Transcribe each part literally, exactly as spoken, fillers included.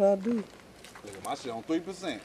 what I do. My shit on three percent.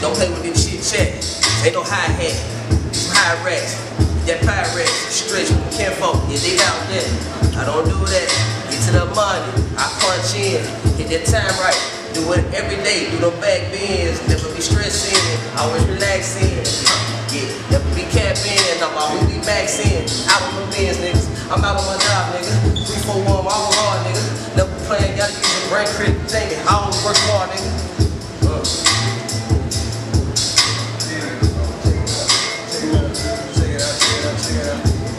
Don't play with this shit, check. Ain't no high hat, some high racks. That Pyrex, stretch, kinfolk, yeah, they out there. I don't do that. Get to the money, I punch in. Get that time right. Do it every day, do the back bends. Never be stressing, always relaxing. Yeah, never be capping, I'm always be maxing. Out of my bins, niggas. I'm out on my job, nigga. three four one, I'm hard, nigga. Never playing, gotta use a brain crit. Dang it, I always work hard, nigga. Uh.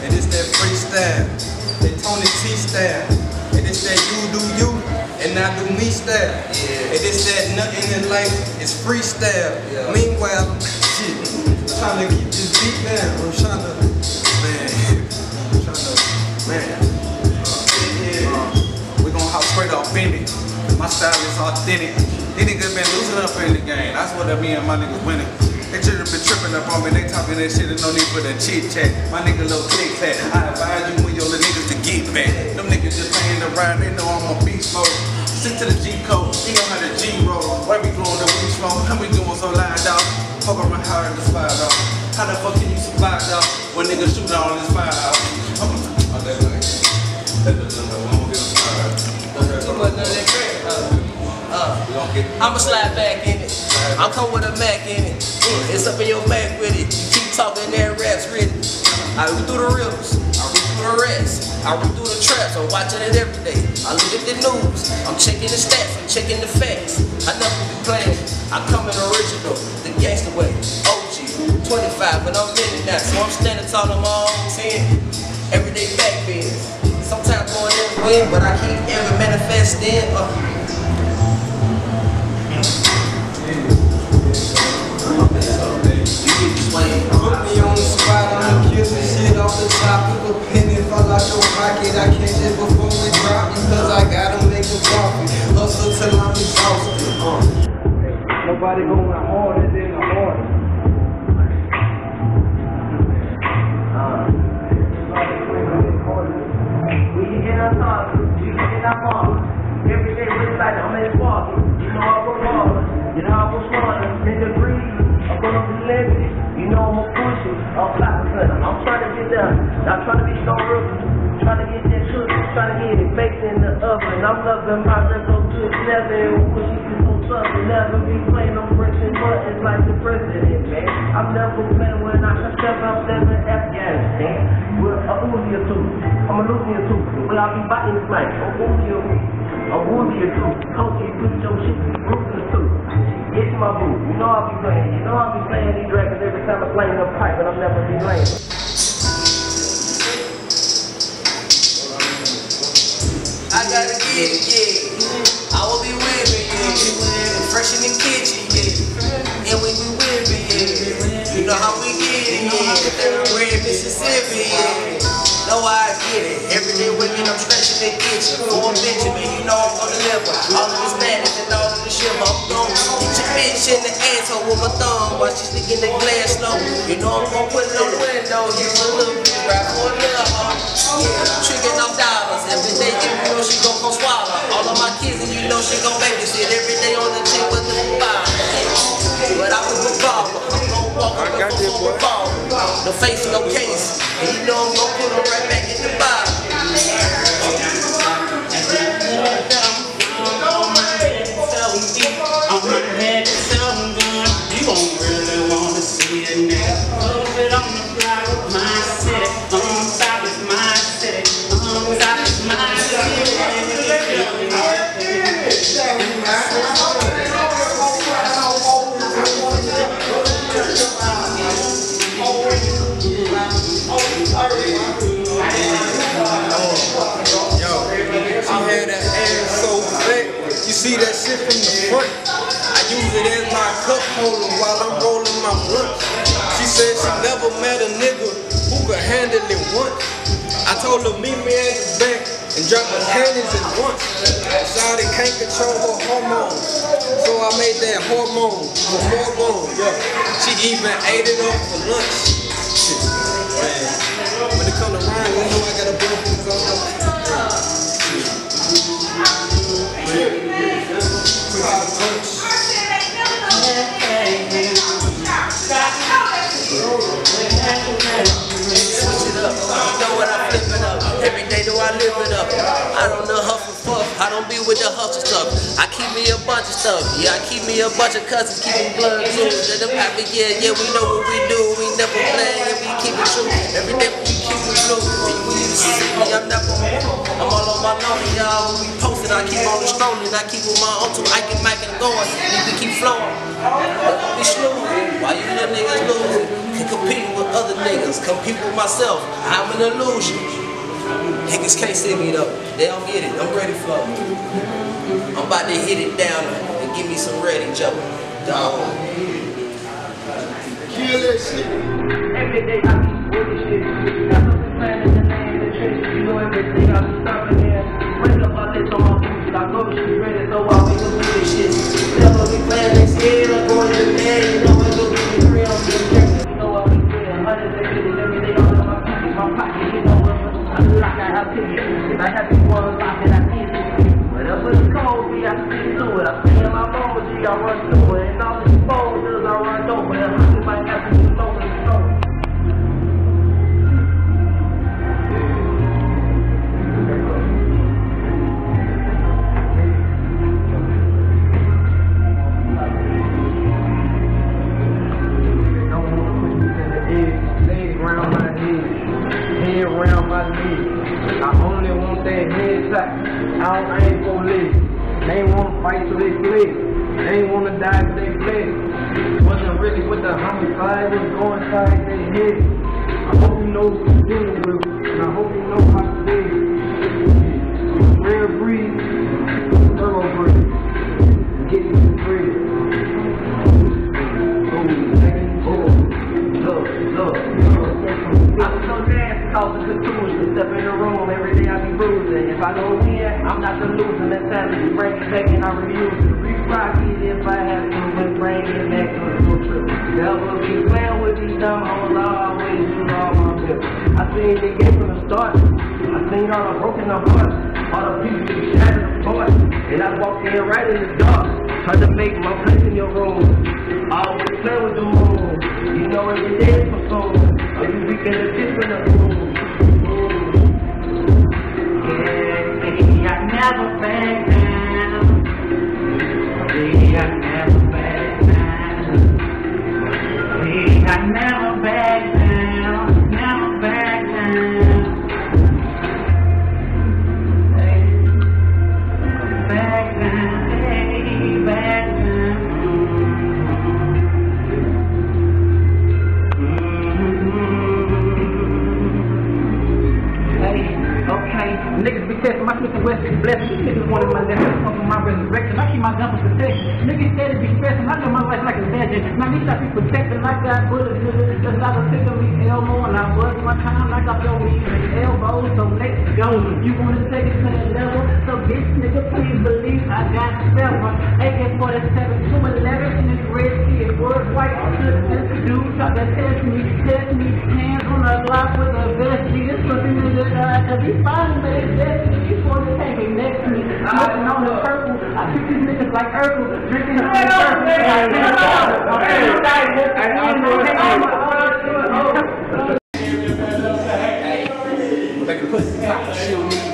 And it's that freestyle, that Tony T style. And it's that you do you, and I do me style. Yeah. And it's that nothing in life is freestyle. Yeah. Meanwhile, shit, I'm trying to keep this beat down. I'm trying to, man, I'm trying to, man. Yeah, yeah. We're gonna hop straight authentic. My style is authentic. These niggas been losing up in the game. That's what I mean, my niggas winning. They children been tripping up on me, they talking that shit and no need for the chit chat. My nigga little click clack, I advise you and your little niggas to get back. Them niggas just playing the ride, they know I'm on beast mode. Stick to the G code, see on how the G roll. Why we blowing the weed smoke, how we doing so loud, dog? Fuck around hard in the spot, dog. How the fuck can you supply, dog? When niggas shoot on this fire, dog. I'm gonna let them get a I'ma slide back in it. I'm come with a Mac in it. It's up in your Mac with it. You keep talking that raps written. I look through the rips, I look through the rats, I look through the traps, I'm watching it every day. I look at the news, I'm checking the stats, I'm checking the facts. I never be playing. I come in original, the gangster way. O G, twenty-five, but I'm in now, so I'm standing tall on my own ten. Everyday back bends. Sometimes going everywhere, but I keep ever manifesting. Uh, I can't just perform and drop because I gotta make a profit. Hustle till I'm exhausted. Uh. Nobody going harder than the hardest. Uh. Nobody going harder. We in our thoughts, we in our mama. Every day we're like, I'm in water. You know I'm a mama. You know I'm a smarter. In the breeze, I'm gonna be living. You know I'm a pusher. I'm black because I'm trying to get done. I'm trying to be so real. Trying to get that truth, trying to get it baked in the oven. I'm loving my go to its level and wish you could go something. Never be playing on bricks and buttons like the president, man. I'm never playing when I can step up there in Afghanistan. Well, I'm a looser too. I'm a looser too. Well, I'll be biting this mic. I'm a looser too. I'm a looser too. Coach, you put your shit in Brooklyn too. It's my boo. You know I'll be playing. You know I'll be playing these records every time I'm playing a pipe, but I'm never be playing. I gotta get it, yeah. I will be weary, yeah. Fresh in the kitchen, yeah. And we be weary, yeah. You know how we get it, yeah. We're in Mississippi, yeah. No, I get it every day. still waking up, stretching their kids. Going Benjamin, you know I'm gonna deliver. All of this madness and all of the shiver. I'm going get your bitch in the asshole with my thumb while she's licking the glass low. You know I'm gonna put it on the window. You will look right for a little heart. Yeah, tricking off dollars every day. You know she gon' gon' swallow all of my kids, and you know she gon' babysit every day on the chin with the fire. But I was a problem. I'm gon' walk up and go on the ball. No face, no case. And you know I'm gon' put them right back in the box. See that shit from the front. I use it as my cup holder while I'm rolling my blunt. She said she never met a nigga who could handle it once. I told her meet me at the bank and drop her panties at once. Shawty can't control her hormones, so I made that hormone for hormone. Yeah, she even ate it up for lunch. Shit, man. When it come to rhyme, you know I gotta blow things up. I don't know her for fuck, I don't be with the hustle stuff. I keep me a bunch of stuff, yeah, I keep me a bunch of cousins, keep me blood too. Let them happy, yeah, yeah, we know what we do. We never play, yeah, we keep it true. Every day we keep it true. When you see me, I'm not gonna I'm all on my lonely, y'all. When we posted, I keep on the strolling, I keep with my own too. I get mic and going, need to keep flowing. Don't be slow, why you little niggas losing? Can compete with other niggas, compete with myself. I'm an illusion. Niggas can't see me though, they don't get it, I'm ready for it. I'm about to hit it down and give me some ready jump. Dog. Kill that shit. Every day I keep with this shit. That's what the plan is, the name, the trick. You know everything, I be stopping here. Wake up, I lift on my feet. I know she's ready, so I'll be doing this shit. Never be playing this game, I'm going to bed. You know it's going to be real, I'm getting ready. You know I'll be playing hundreds of minutes every day. I'm on my feet, my pocket, you know. Like I have pictures, I have people on the and I see it. Whatever it's called, we have to see through it. I feel my bones, G, I run through it. And all these boulders, I run over it. I might have to do over the snow. I ain't gon' live. They wanna fight till they click. They wanna die till they click. Wasn't really with the homicide, was going inside they hit. I hope you know what you're dealing with, and I hope you know how to live. Real breathe, thorough breathe, get you free. Oh, look, look, look. I'm so nasty, cause the confusion. Step in the room, every day I be bruising. If I go win, I'm not the loser. That time is breaking back and I refuse to re-rock it if I have to. But bring it back on the road trip. Never be playing with these dumb hoes. I always do all my tips. I seen they get from the start. I seen all the broken up hearts, all the people be shattered apart. And I walked in right in the dark, trying to make my place in your room. I always play with the moon. You know every day is for soul. Or you be in a different room. I never back down. See, I never back down. See, I never back down. Never back down. Hey, back down. Hey, back down. Mm-hmm. Hey, okay, niggas be testing my shit. Blessed, niggas wanted my death, fucking my resurrection. I keep my gun for protection. Niggas said it be stressing. I know my life like a legend. Now these I be protecting like I bullets. Cause I was sick of me Elmo, and I was my time like I felt me elbows. So let's go. You wanna take it to the level? So bitch nigga, please believe I got several A K forty-seven, two eleven in this red kid. Word white assistance. Dude try to test me, test me. Hands on a Glock with a vest. He just looking in the eye, cause he finally made his best. He supposed to take it next to me. I'm looking on the purple. I treat these niggas like Urkel. Drinking on the purple. Hey, man.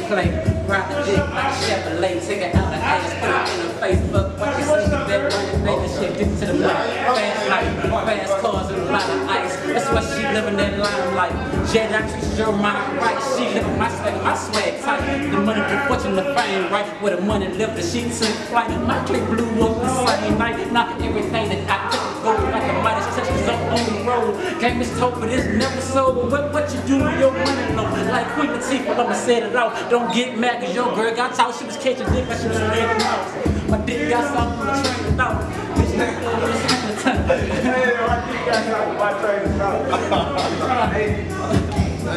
Play, rock the dick like Chevrolet, take it out of ass, put it in her face, fuck what you see, that running baby shit, get to the money, fast life, fast cars and a lot of ice, that's why she living that limelight, Jed, I treat your mind right, she living my swag, my swag tight, the money, the fortune, the fame, right, where the money left, the sheets in flight, my clip blew up the same night, not everything that I took to go, like a modest touch was up on the road, game is told, but it's never sold, but what, what you do with your money, no, like Queen Latifah, I'ma set it out, don't Don't get mad cause your girl got out, she was catching dick like she was in the house. My dick got out from the train and out. Bitch, that's all this kind of time. Hey, my dick got out from my train and out. Hey. That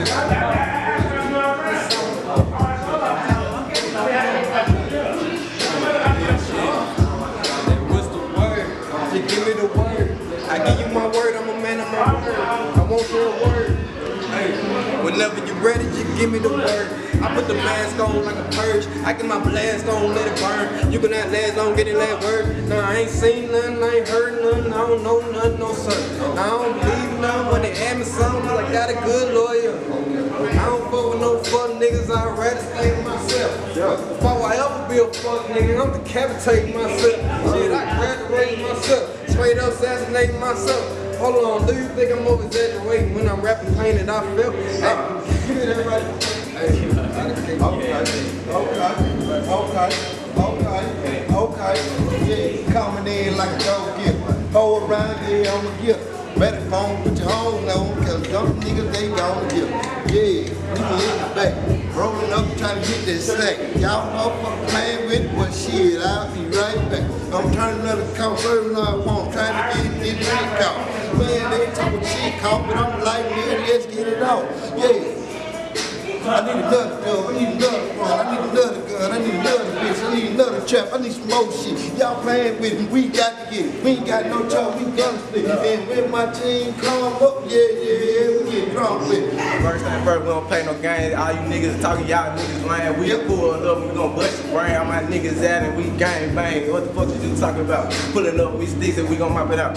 was the word. You give me the word. I give you my word, I'm a man of my word. I want your word. Hey, whenever you're ready, just give me the word. I put the mask on like a purge. I get my blast on, let it burn. You cannot last long, get it last word. Nah, I ain't seen nothing, I ain't heard nothing. I don't know nothing, no sir. I don't believe nothing when they add me something, cause I got a good lawyer. I don't fuck with no fuck niggas, I'd rather stay with myself. Before I ever be a fuck nigga, I'm decapitating myself. Shit, I graduate myself. Straight up assassinating myself. Hold on, do you think I'm over exaggerating when I'm rapping pain that I felt? Give me that right. Okay, okay, okay, okay, okay, yeah, coming in like a dog gift, go around here on the gift, better phone, put your home on, cause dumb niggas they gon' gift, yeah, people in the back, rolling up trying to get that sack, y'all motherfuckers playing with it, but shit, I'll be right back, I'm turning up the car, serving all I want, trying to get this drink out, man, they talking shit, call, but I'm like, man, let's get it out, yeah. I need another girl, I need another girl, I need another girl, I need another bitch, I need another trap, I need some more shit. Y'all playing with me, we got to get it. We ain't got no choice, we gotta split. And when my team come up, yeah, yeah, yeah, we get drunk with it. First thing first, we don't play no games. All you niggas talking, y'all niggas lying. We yep. pull up, we gon' bust your brain. All my niggas out and we gang bang. What the fuck is you talking about? Pulling up, we sticks and we gon' mop it out.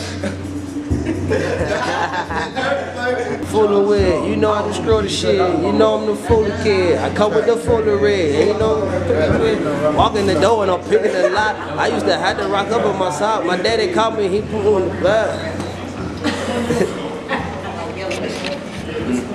Full of wit, you know I destroy the shit. You know I'm the full of kid. I come with the full of red. You know, walking the door and I'm picking a lot. I used to have to rock up on my side. My daddy called me, he put on the back.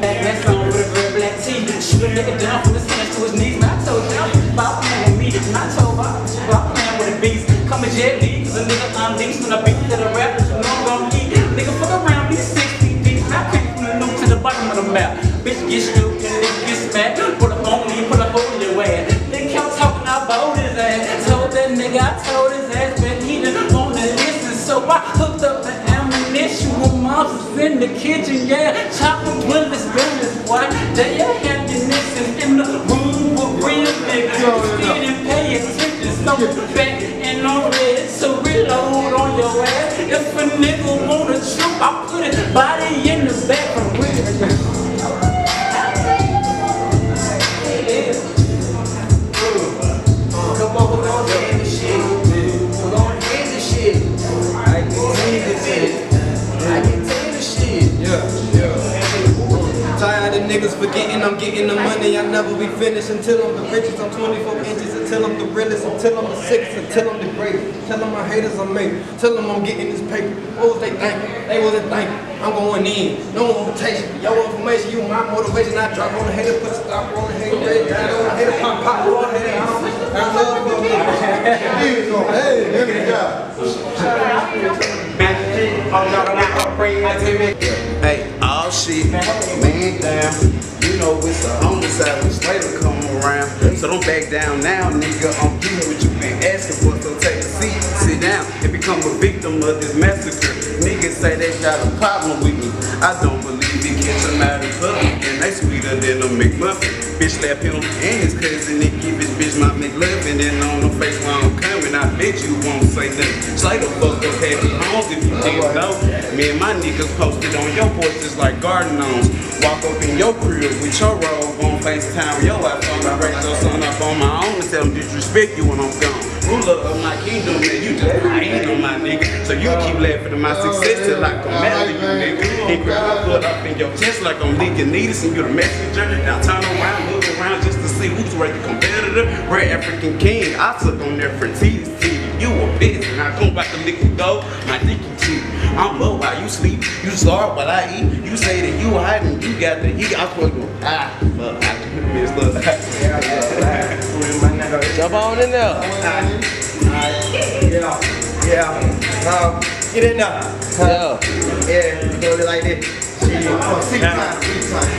That's on with a red black tee. She looked nigga down from the sand to his knees. I told him about playing with me. I told her about playing with the beast. Come and jet me, cause a nigga unleashed when I beat to the rap. No, I'm gonna eat. Nigga, fuck around, be six feet deep. I pick from the loop to the bottom of the map. Bitch, get stupid, nigga, get smacked. Put a phone in, put a hole in your ass. They kept talking, I bowed his ass. Told that nigga, I told his ass, but he didn't want to listen. So I hooked up the ammunition with monsters in the kitchen, yeah. Chopping bullets, bullets, boy. They ain't have your nixes in the room with real niggas. Still didn't pay attention, so back and on red. So reload on your ass. If a nigga wanna shoot, I put his body in the back of the wheel. Come on, we're gonna end this shit. We're gonna end this shit. I can take this shit. I can take this shit. Yeah, yeah. I'm tired of niggas forgetting I'm getting the money. I never be finished until I'm the richest. I'm twenty-four inches. Tell them the realest, until I'm the sickest, until I'm the greatest. Tell them my haters I'm made. Tell them I'm getting this paper. What was they thinking? They wasn't thinking. I'm going in. No invitation. Your information, you my motivation. I drop on the hater, put a stop on the hater. I don't hate it, pop, pop, on the hater. I don't love it. Hey, all shit, man down. You know it's a homicide when Slater come around. So don't back down now, nigga. I'm doing what you been asking for. So take a seat, sit down, and become a victim of this massacre. Niggas say they got a problem with me. I don't believe it. Catch them out in public, and they sweeter than a McMuffin. bitch left him and his cousin and give his bitch my McLovin. Then on the face while I'm coming, I bet you won't say nothing. Slater fuck up happy homes if you didn't know. Me and my niggas posted on your porches like garden gnomes. Walk up in your crib with your robe on FaceTime, your iPhone. I raise your son up on my own and tell him disrespect you when I'm gone. Ruler of my kingdom, man, you just ain't on my nigga. So you keep laughing at my success till I come after you, nigga. And grab my foot up in your chest like I'm Lincoln Needles and you the messenger. Now turn around, look around just to see who's right the competitor. Red African King, I took on there for T's. You a bitch and I come back to lick you go, my dick you cheat. I'm low while you sleep, you sorry while I eat. You say that you hide and you got the heat. I'm supposed to go, ah, look, I can miss, look. Jump on in there. Yeah, yeah, um, get in there. Yeah, yeah, you do it like this.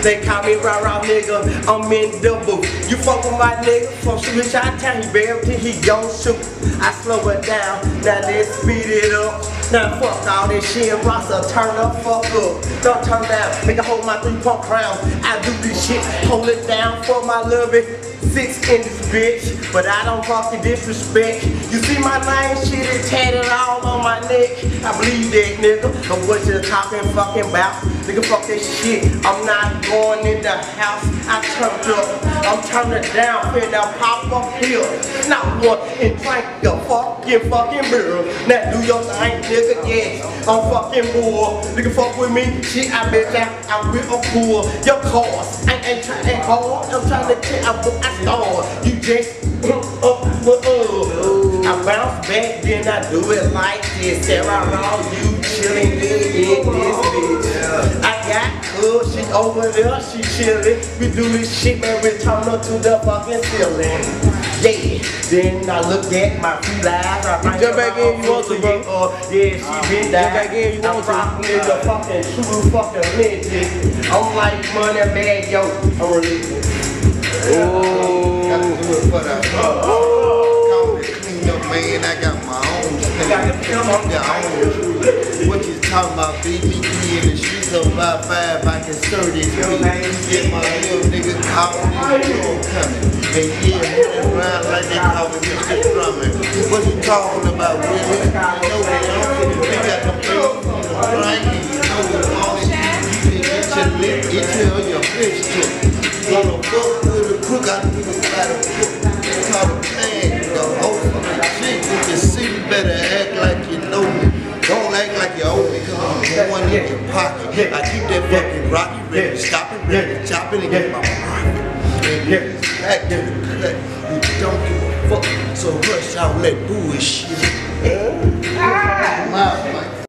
They call me Ra-Ra nigga, I'm in double. You fuck with my nigga from Chi-Town, he bailed till he gon' shoot. I slow it down, now let's speed it up. Now fuck all this shit, Rasta, turn up, fuck up. Don't turn down, make a hold my three pump crown. I do this shit, hold it down for my lovin'. Six in this bitch, but I don't fuck the disrespect. You see my name, shit is tatted all on my neck. I believe that nigga, know what you're talking fucking about. Nigga, fuck that shit, I'm not going in the house. I turned up, I'm turning down, finna now pop up here. Not one, and drink the fucking fucking mirror. Now do your thing, nigga, yes, I'm fucking more. Nigga, fuck with me, shit, I bet that I'm real cool. Your cars, I ain't trying hard, I'm trying to check out what I start. You just up with us. I bounce back, then I do it like this. Ra-Ra, you chillin' in this bitch. I got cool, she over there, she chillin'. We do this shit, man, we turn up to the fucking ceiling. Yeah, then I look at my feet live. You jump back in, you want to, bro. Yeah, she been down. You want to. I'm the fucking true fucking legend. I'm like money, man, yo. I'm religious. Ooh. Gotta do it for the fuck. Man, I got my own thing. I'm your own. What you talking about, B B P in the streets of five five? I can serve this beat. Get my little nigga caught in the coming. And yeah, moving around like they call it just drumming. What you talking about, really? You know they don't. They got the big right, and you know we all in. You can get your lip, get your on your fish too. Gonna fuck with a crook, I do a lot of crook. They call it plan, the whole. Better act like you know me. Don't act like you owe me, cause I'm the one in your pocket. I keep that fucking rock, you ready to stop it, ready to chop it and get my pocket. And you act in the clap, you don't give a fuck. So rush out that bullshit.